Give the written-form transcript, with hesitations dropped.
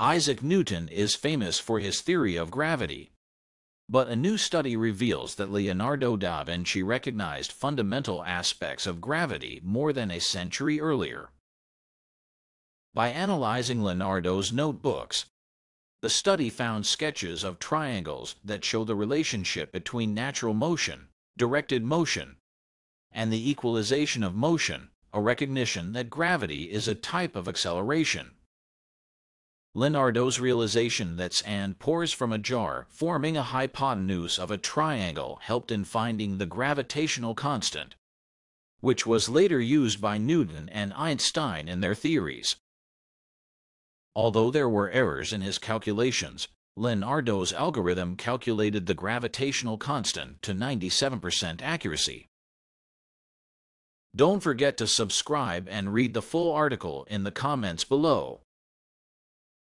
Isaac Newton is famous for his theory of gravity. But a new study reveals that Leonardo da Vinci recognized fundamental aspects of gravity more than a century earlier. By analyzing Leonardo's notebooks, the study found sketches of triangles that show the relationship between natural motion, directed motion, and the equalization of motion, a recognition that gravity is a type of acceleration. Leonardo's realization that sand pours from a jar forming a hypotenuse of a triangle helped in finding the gravitational constant, which was later used by Newton and Einstein in their theories. Although there were errors in his calculations, Leonardo's algorithm calculated the gravitational constant to 97% accuracy. Don't forget to subscribe and read the full article in the comments below.